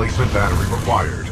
Replacement battery required.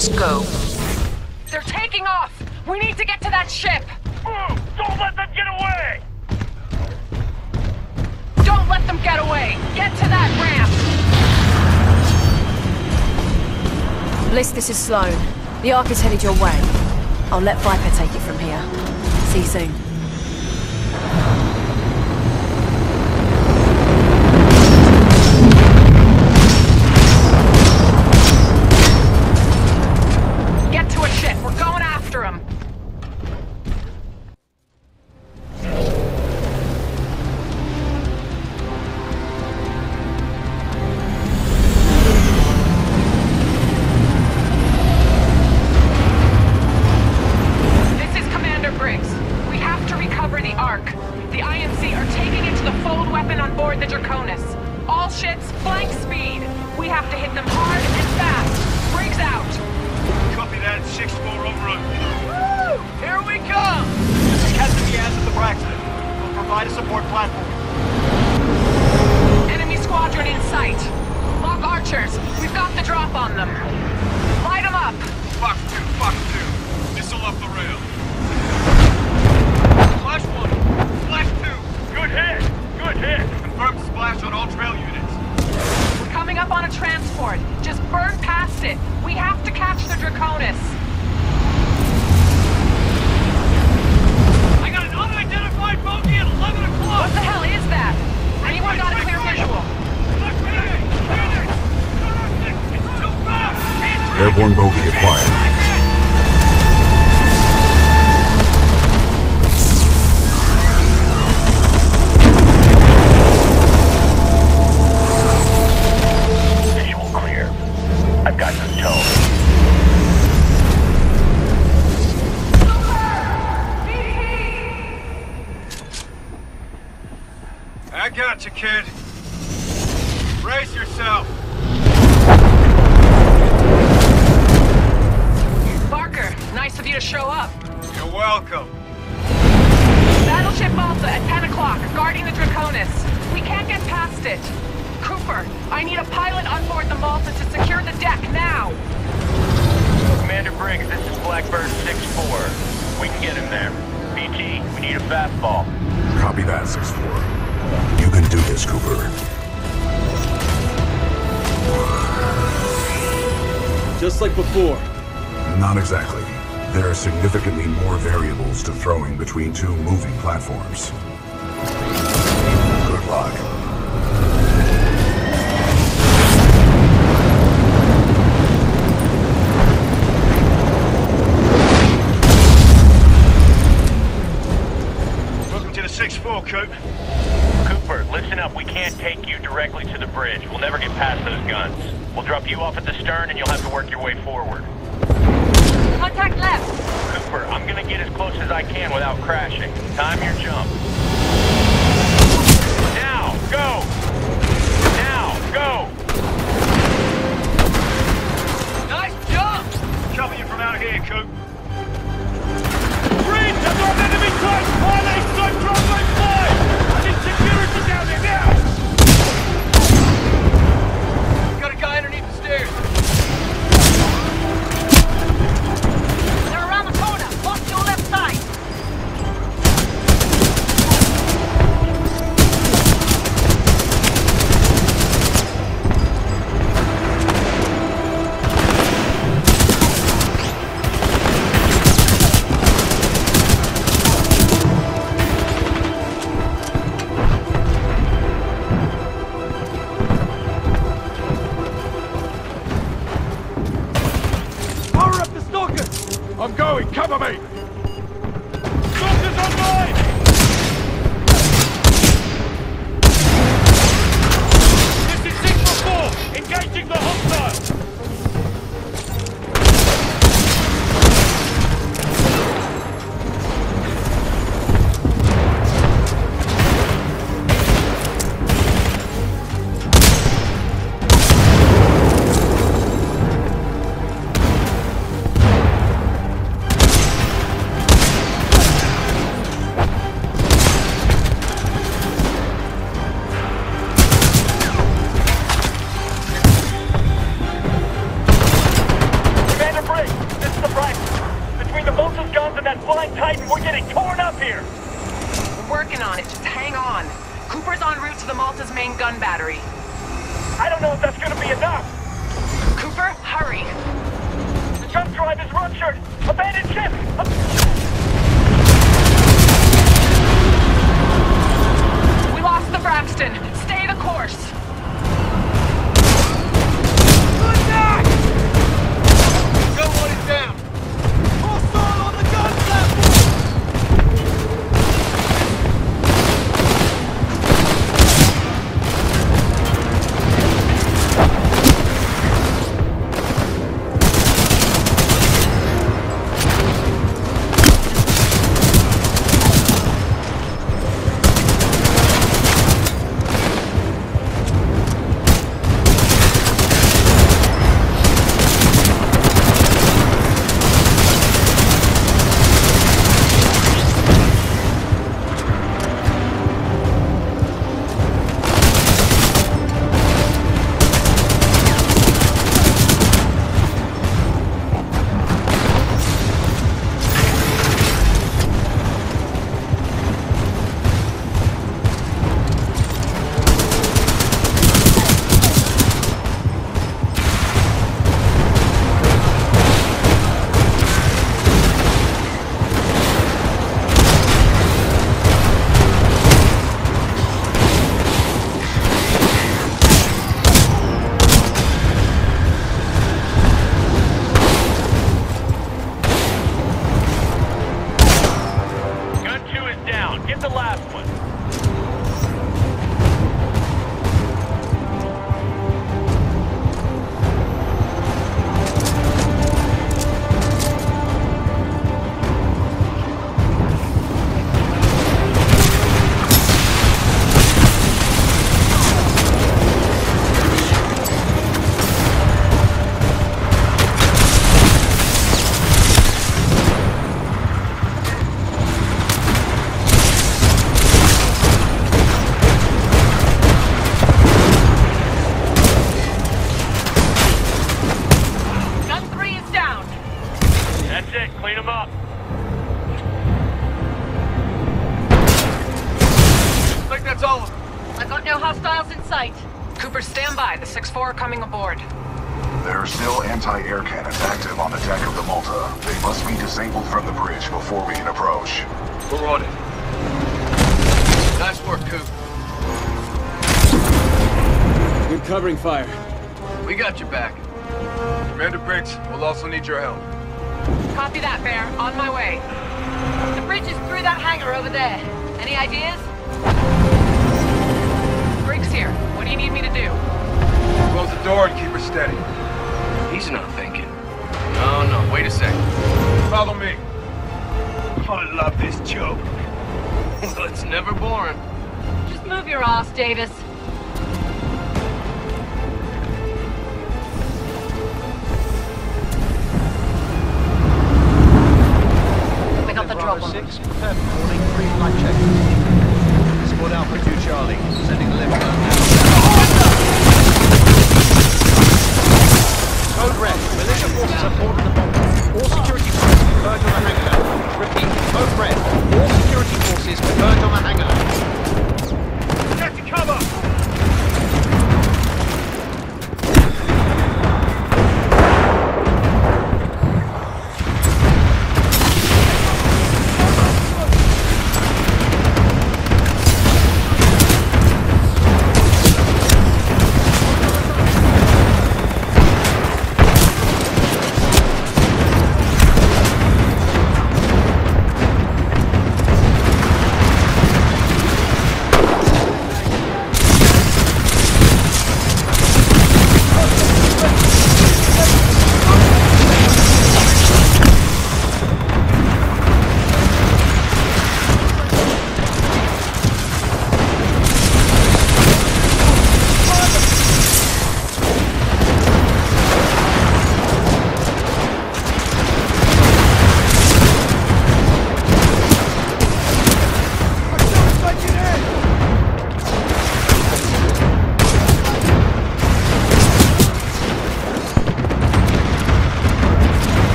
Let's go. They're taking off! We need to get to that ship! Don't let them get away! Don't let them get away! Get to that ramp! Bliss, this is Sloan. The Ark is headed your way. I'll let Viper take it from here. See you soon. Between two moving platforms. Good luck. Welcome to the 6-4, Coop. Cooper, listen up. We can't take you directly to the bridge. We'll never get past those guns. We'll drop you off at the stern and you'll have to work your way forward. Contact left. I'm gonna get as close as I can without crashing. Time your jump. Now, go! Now, go! Nice jump! Cover you from out here, Coop. Green, there's an enemy close! Pilot, stop driving by! I need security down there now! Got a guy underneath the stairs. don't know if that's gonna be enough. Cooper, hurry. The jump drive is ruptured. Abandoned ship! We lost the Braxton. Stay the course. Fire. We got your back. Commander Briggs, we'll also need your help. Copy that, Bear. On my way. The bridge is through that hangar over there. Any ideas? Briggs here. What do you need me to do? Close the door and keep her steady. He's not thinking. No, no, wait a sec. Follow me. I love this joke. It's never boring. Just move your ass, Davis. Six, confirm morning, green light check. Squad Alpha 2 Charlie, sending the left gun now. Code red, militia forces are boarding the bomb. All security forces converge on the hangar. Repeat, code red, all security forces converge on the hangar. Get to cover!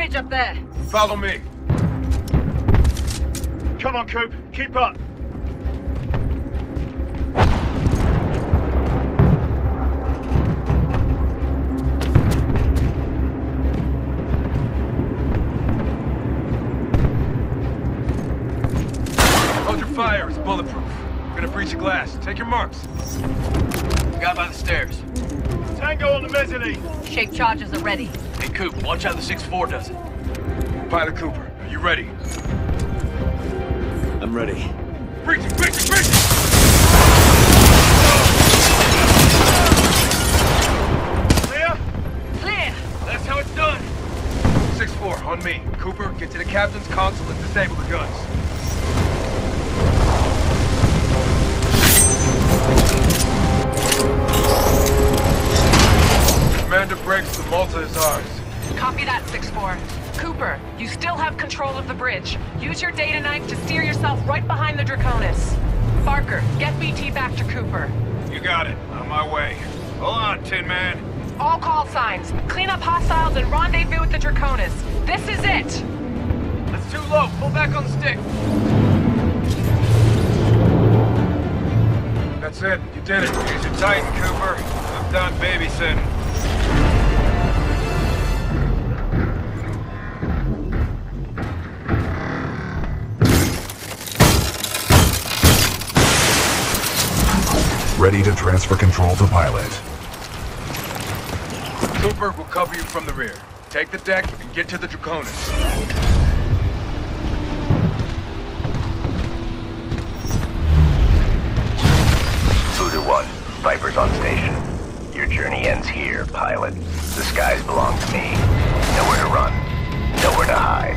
bridge up there. Follow me. Come on, Coop. Keep up. Hold your fire. It's bulletproof. We're gonna breach the glass. Take your marks. Guy by the stairs. Tango on the mezzanine. Shake charges are ready. Hey, Coop, watch out the 6-4 does it. Pilot Cooper, are you ready? I'm ready. Breach it, breach it, breach it! Clear? Clear! That's how it's done. 6-4, on me. Cooper, get to the captain's console and disable the guns. Commander Briggs, the Malta is ours. Copy that, 6-4. Cooper, you still have control of the bridge. Use your data knife to steer yourself right behind the Draconis. Barker, get BT back to Cooper. You got it. On my way. Hold on, Tin Man. All call signs. Clean up hostiles and rendezvous with the Draconis. This is it! That's too low. Pull back on the stick. That's it. You did it. Use your Titan, Cooper. I'm done babysitting. Ready to transfer control to pilot. Cooper will cover you from the rear. Take the deck and get to the Draconis. Viper's on station. Your journey ends here, pilot. The skies belong to me. Nowhere to run. Nowhere to hide.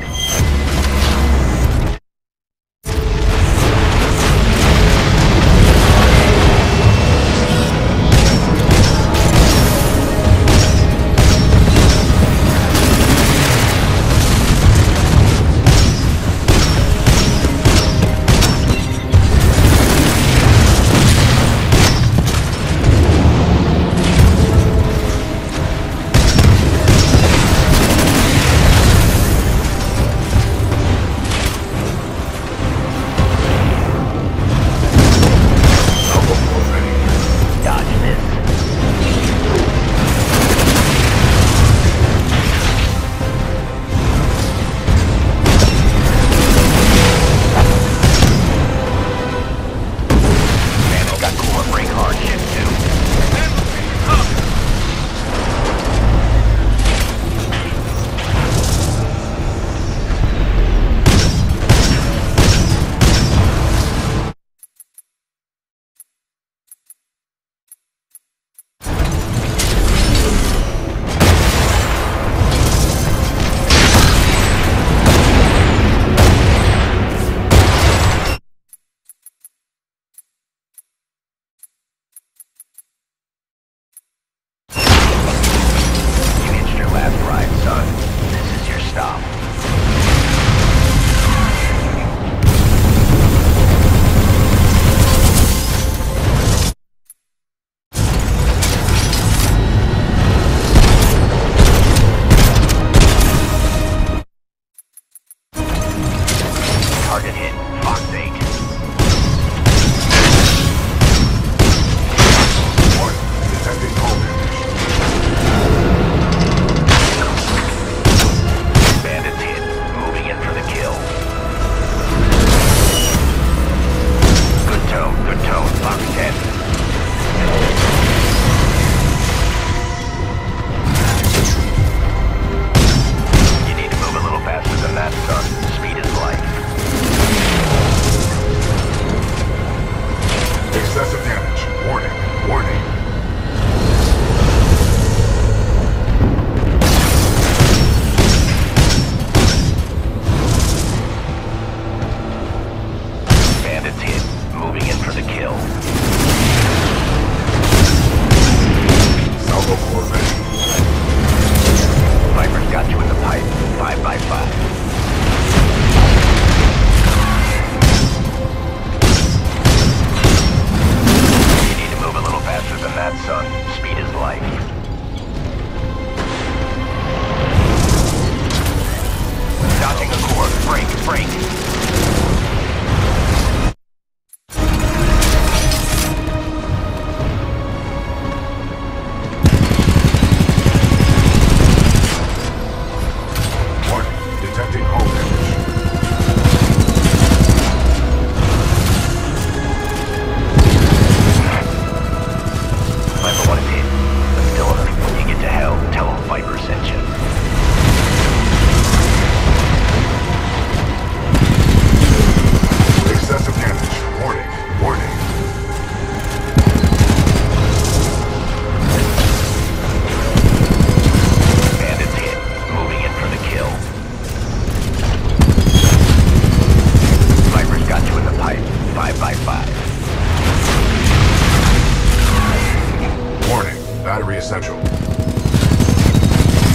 essential.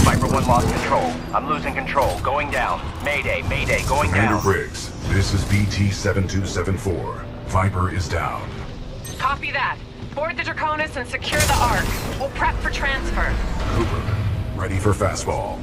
Viper 1 lost control. I'm losing control. Going down. Mayday, mayday, going down. Commander Briggs, this is BT-7274. Viper is down. Copy that. Board the Draconis and secure the Ark. We'll prep for transfer. Cooper, ready for fastball.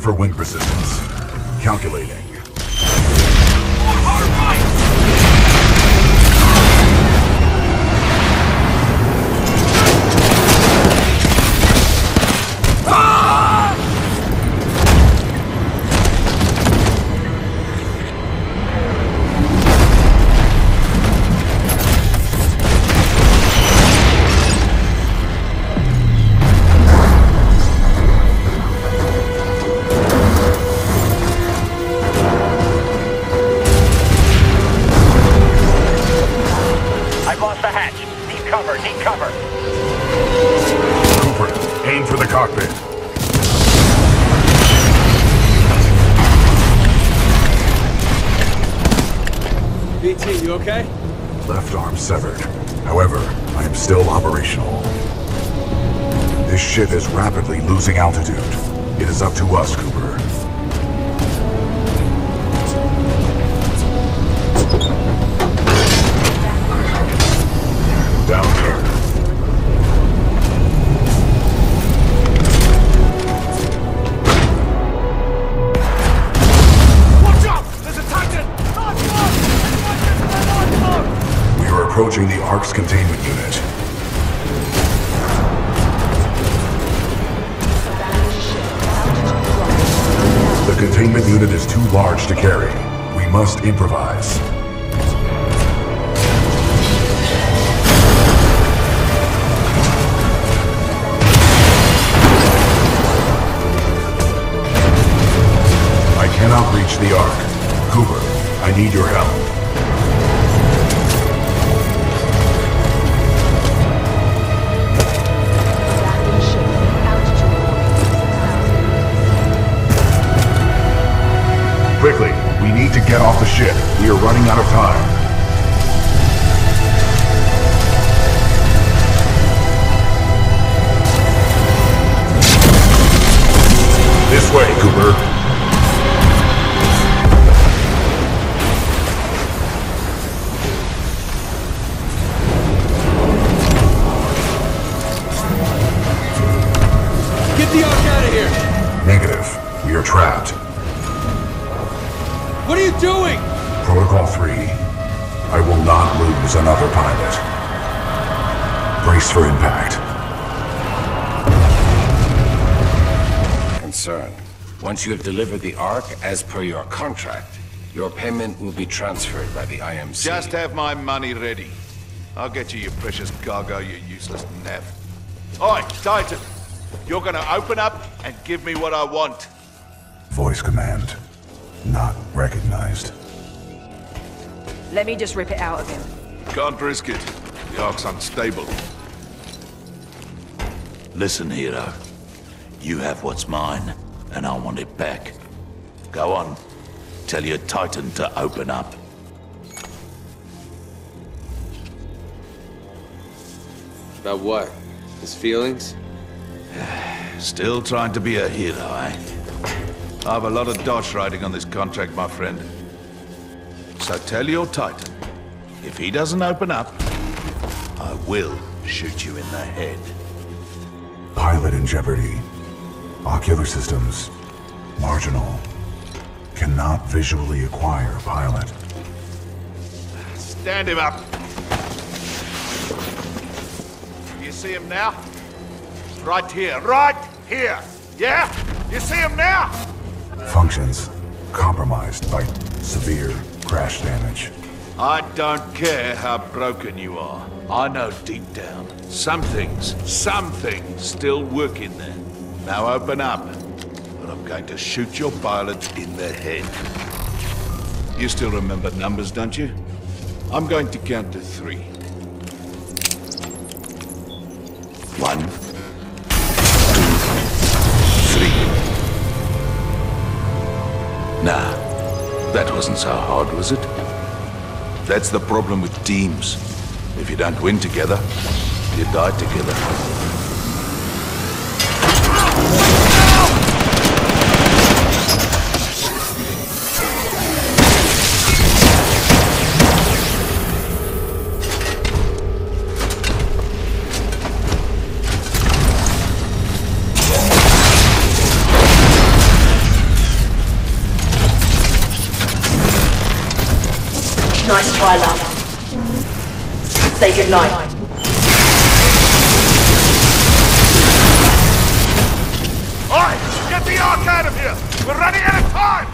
For wind resistance. Calculating. Ship is rapidly losing altitude. It is up to us, Cooper. Down here. Watch out! There's a Titan! Not we are approaching the Ark's containment unit. The containment unit is too large to carry. We must improvise. I cannot reach the Ark. Cooper, I need your help. Quickly, we need to get off the ship. We are running out of time. This way, Cooper. Get the Ark out of here! Negative. We are trapped. What are you doing? Protocol 3. I will not lose another pilot. Brace for impact. Concern. Once you have delivered the Ark, as per your contract, your payment will be transferred by the IMC. Just have my money ready. I'll get you your precious cargo, you useless nav. Oi, Titan! You're gonna open up and give me what I want. Voice command. Not recognized. Let me just rip it out of him. Can't risk it. The Ark's unstable. Listen, hero. You have what's mine, and I want it back. Go on. Tell your Titan to open up. About what? His feelings? Still trying to be a hero, eh? I have a lot of dodge riding on this contract, my friend. So tell your Titan, if he doesn't open up, I will shoot you in the head. Pilot in jeopardy. Ocular systems. Marginal. Cannot visually acquire pilot. Stand him up. You see him now? Right here. Right here. Yeah? You see him now? Functions compromised by severe crash damage. I don't care how broken you are. I know deep down, some things still work in there. Now open up, or I'm going to shoot your pilots in the head. You still remember numbers, don't you? I'm going to count to 3. 1, 2, 3. Nah, that wasn't so hard, was it? That's the problem with teams. If you don't win together, you die together. Nice try, love. Say goodnight. Alright, get the Ark out of here! We're running out of time!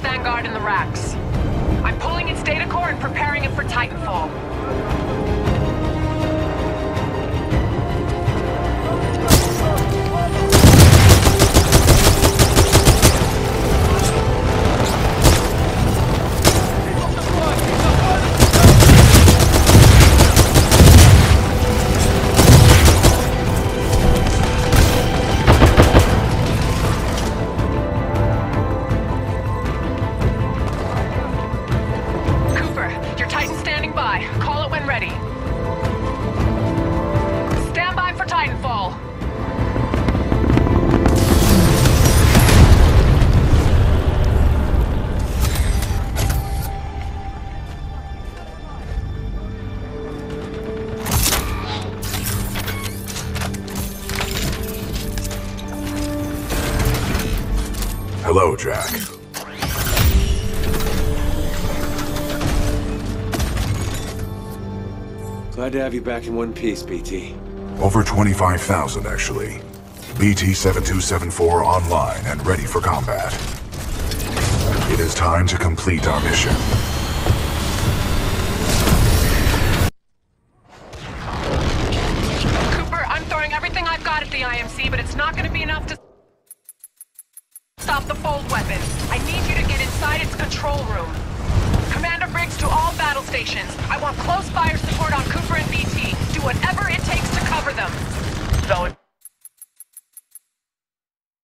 Vanguard in the racks. I'm pulling its data core and preparing it for time. by. Call it when ready. Stand by for Titanfall. Hello, Jack. Glad to have you back in one piece, BT. Over 25,000, actually. BT-7274 online and ready for combat. It is time to complete our mission. Cooper, I'm throwing everything I've got at the IMC, but it's not going to be enough to stop the Fold Weapon. I need you to get inside its control room. Commander Briggs to all battle stations. I want close fire support on Cooper and BT. Do whatever it takes to cover them. Solid.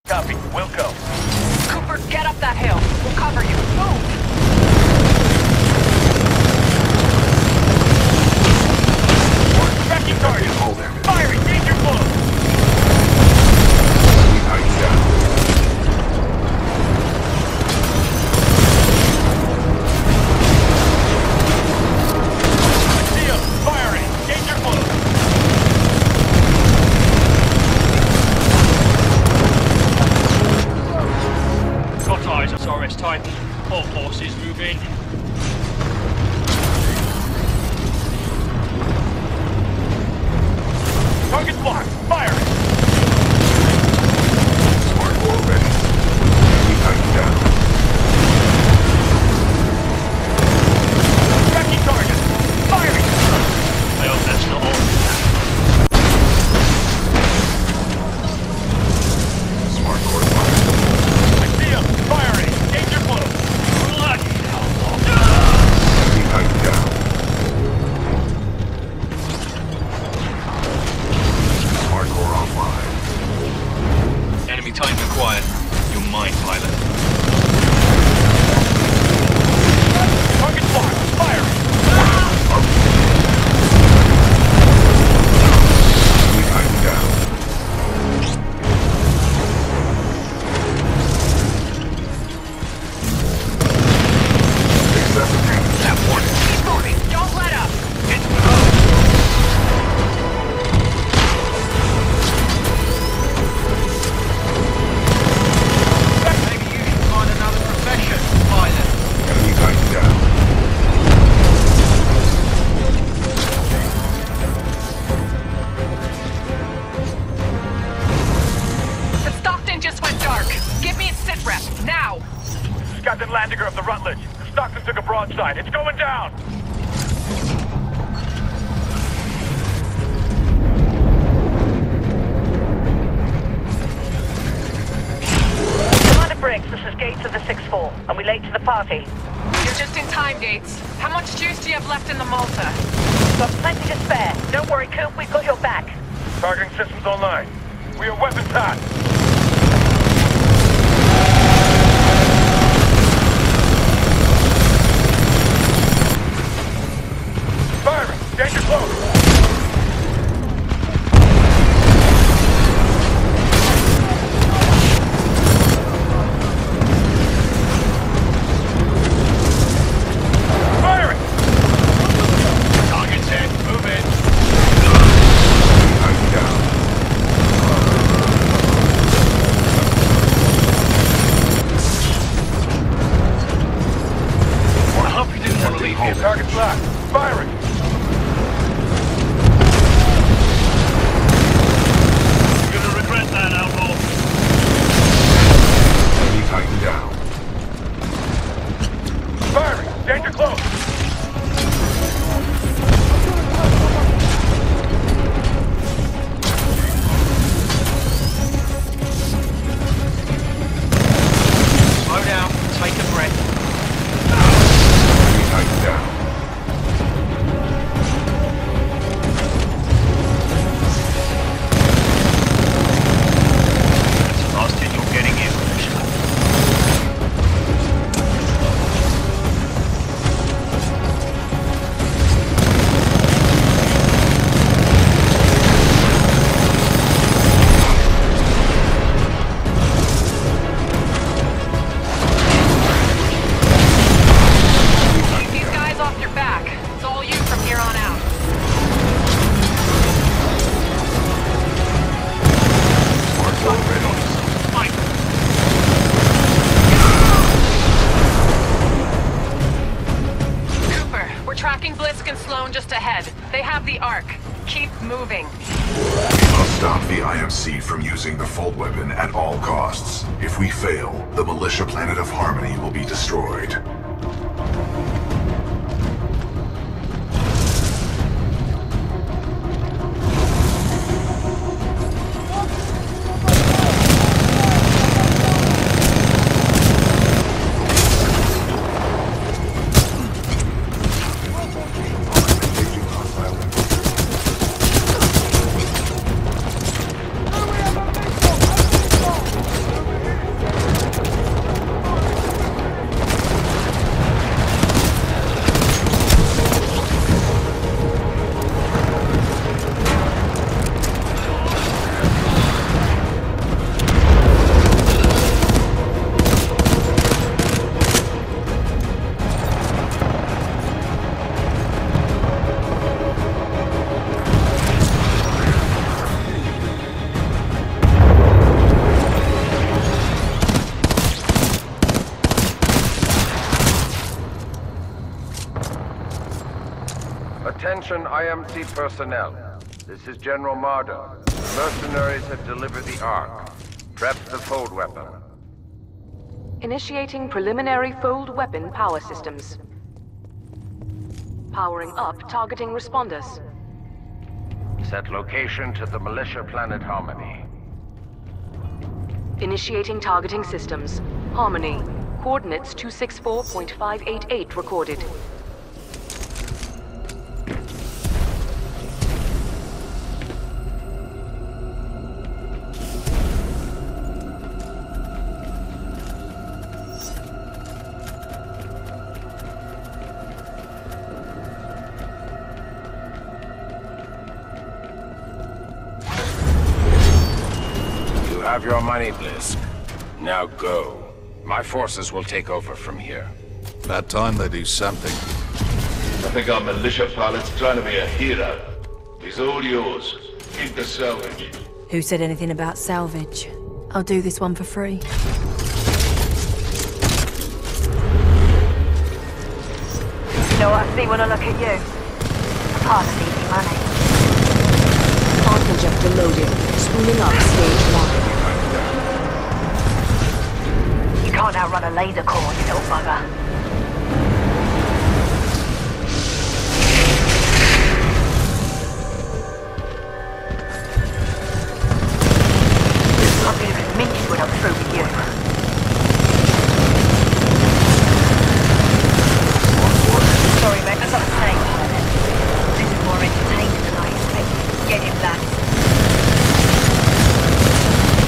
Copy. We'll go. Cooper, get up that hill. We'll cover you. Move! We're tracking target. Hold them. Firing. Danger close. Titan, all forces move in. Target blocked, fire! Smart war ready. We tighten down. Tracking target, firing! I hope that's not all. Smart war fire. I see him, firing! Time required. You're mine, pilot. Target locked. Fire! We tighten down. Excessive damage. That warning. Keep moving. Don't let up. It's going down! Commander Briggs, this is Gates of the 6-4, and we late to the party. You're just in time, Gates. How much juice do you have left in the Malta? We've got plenty to spare. Don't worry, Coop, we've got your back. Targeting systems online. We are weapons hot. Danger close! Firing! Target's hit. Move in. Tighten down. I hope you didn't want to leave here. Target's locked. Firing! just ahead. They have the Ark. Keep moving. Must stop the IMC from using the Fold Weapon at all costs. If we fail, the militia planet of Harmony will be destroyed. Attention IMC personnel. This is General Mardo. Mercenaries have delivered the Ark. Prep the Fold Weapon. Initiating preliminary Fold Weapon power systems. Powering up targeting responders. Set location to the militia planet Harmony. Initiating targeting systems. Harmony. Coordinates 264.588 recorded. Have your money, Blisk. Now go. My forces will take over from here. About time they do something. I think our militia pilot's trying to be a hero. He's all yours. Keep the salvage. Who said anything about salvage? I'll do this one for free. You know what I see when I look at you? A part of easy money. Arc injector loaded. Spooling up stage 1. Can't outrun a laser core, you little bugger. I'm going to convince you when I'm through with you. Sorry, mate, that's not a snake. This is more entertaining than I expected. Get him, lads.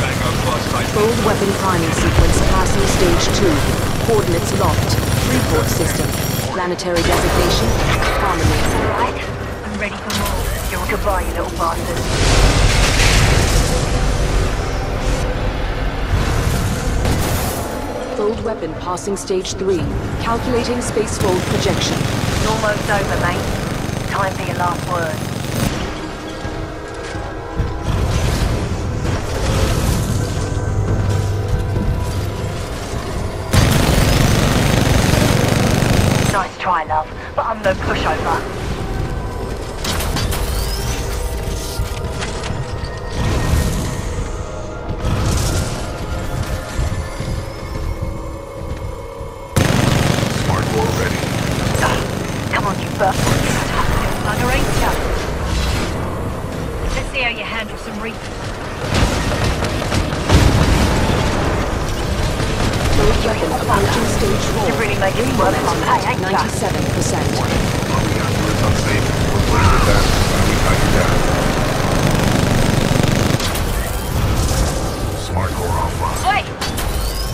Vanguard-class Titan. Fold weapon priming sequence. Passing stage 2. Coordinates locked. Report system. Planetary designation. Harmony. Alright. I'm ready for more. You're goodbye, you little bastards. Fold weapon passing stage 3. Calculating space fold projection. It's almost over, mate. Time for your last word. Try, love, but I'm no pushover. Smart war ready. Come on, you bird. Bugger, ain't ya? Let's see how you handle some reefers. You're really making me work on that, ain't ya? 97%. Smart core offline. Wait!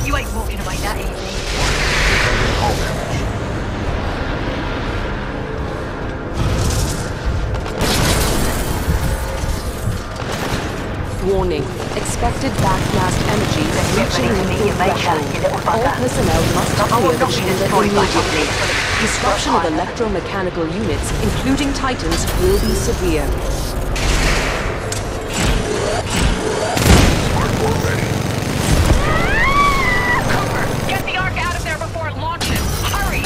You ain't walking away that easy. All damage. Warning. Expected backblast energy is reaching the threshold. All personnel must clear the chamber immediately. Destruction of electromechanical units, including Titans, will be severe. Cooper, get the Ark out of there before it launches! Hurry!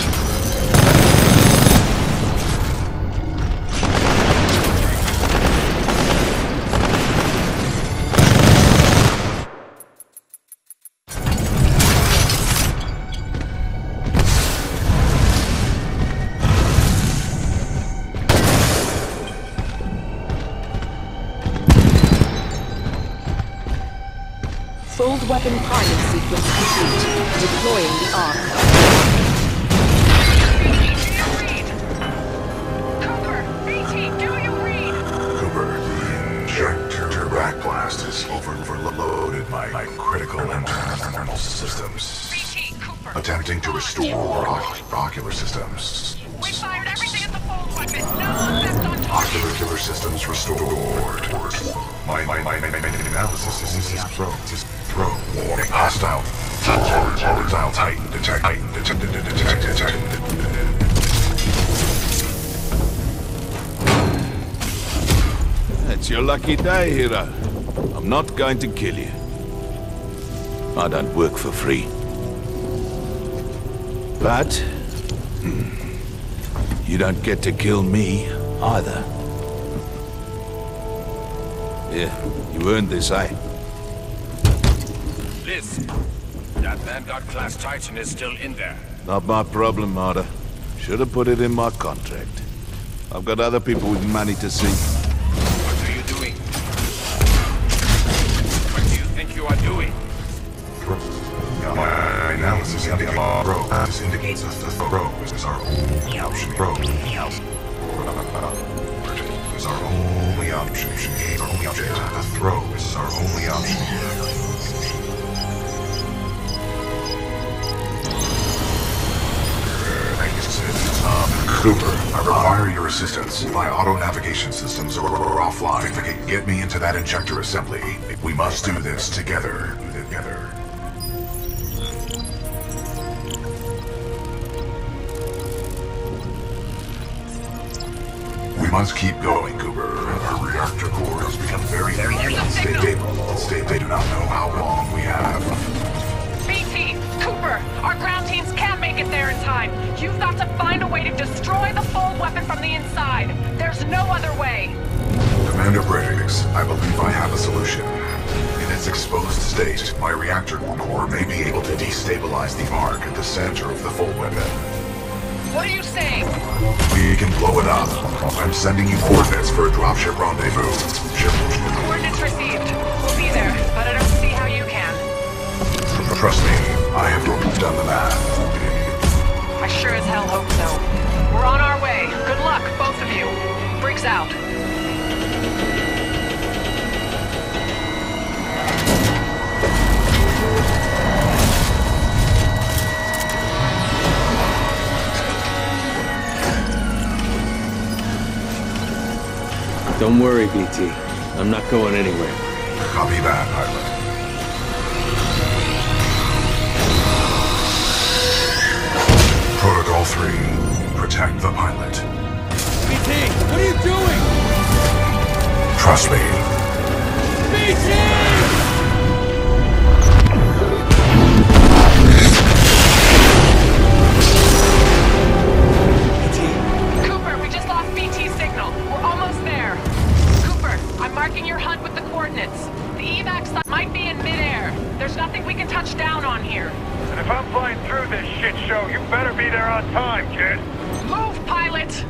Fold Weapon pilot sequence complete. Deploying the Ark. Cooper! BT, do you read? Cooper, Jack Cooper backblast has overloaded my critical internal systems. BT, Cooper! Attempting to restore ocular systems. We fired everything at the Fold Weapon! No effect on target! Ocular killer systems restored. My analysis is throw warning. Hostile. Hostile Titan detected. That's your lucky day, Hera. I'm not going to kill you. I don't work for free. But you don't get to kill me either. Yeah, you earned this, eh? Blisk, that Vanguard-class Titan is still in there. Not my problem, Mardo. Should have put it in my contract. I've got other people with money to see. What are you doing? What do you think you are doing? My analysis of the rogue indicates that the rogues is our only option. Is our only option. The throw is our only option. Cooper, I require your assistance. My auto-navigation systems are offline. Get me into that injector assembly. We must do this together. We must keep going, Cooper. Our reactor core has become very unstable. They do not know how long we have. BT, Cooper, our ground teams can't make it there in time. You've got to find a way to destroy the Fold Weapon from the inside. There's no other way. Commander Briggs, I believe I have a solution. In its exposed state, my reactor core may be able to destabilize the Ark at the center of the Fold Weapon. What are you saying? We can blow it up. I'm sending you coordinates for a dropship rendezvous. Coordinates received. We'll be there, but I don't see how you can. Trust me, I have done the math. I sure as hell hope so. We're on our way. Good luck, both of you. Briggs out. Don't worry, BT. I'm not going anywhere. Copy that, pilot. Protocol 3. Protect the pilot. BT, what are you doing? Trust me. BT! Marking your HUD with the coordinates. The evac site might be in midair. There's nothing we can touch down on here. And if I'm flying through this shit show, you better be there on time, kid. Move, pilot!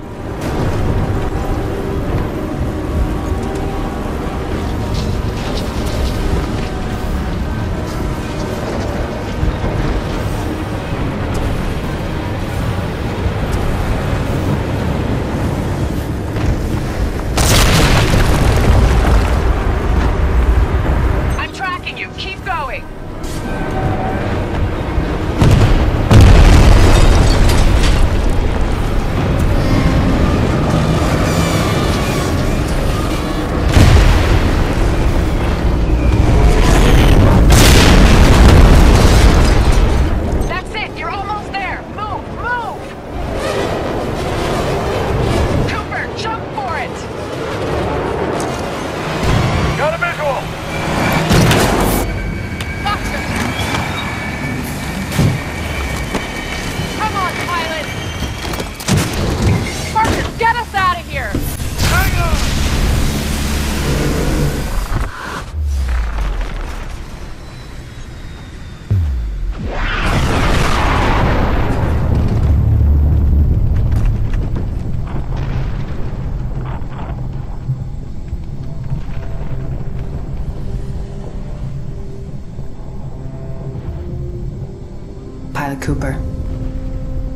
Jack Cooper.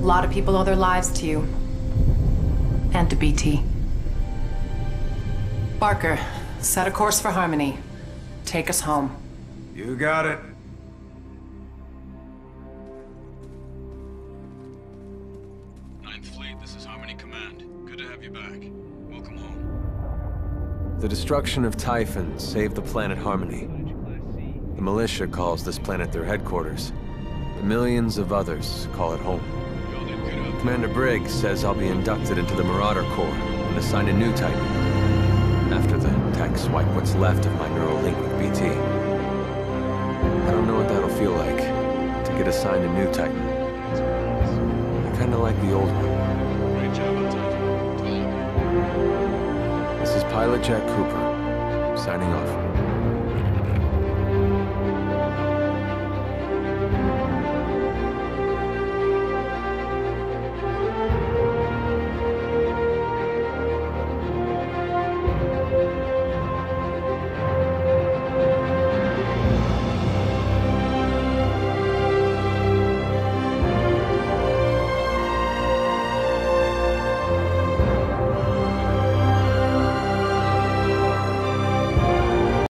A lot of people owe their lives to you. And to BT. Barker, set a course for Harmony. Take us home. You got it. Ninth Fleet, this is Harmony Command. Good to have you back. Welcome home. The destruction of Typhons saved the planet Harmony. The militia calls this planet their headquarters. The millions of others call it home. Commander Briggs says I'll be inducted into the Marauder Corps and assigned a new Titan. After the techs wipe what's left of my neural link with BT. I don't know what that'll feel like, to get assigned a new Titan. I kinda like the old one. Great job on Titan. This is Pilot Jack Cooper, signing off.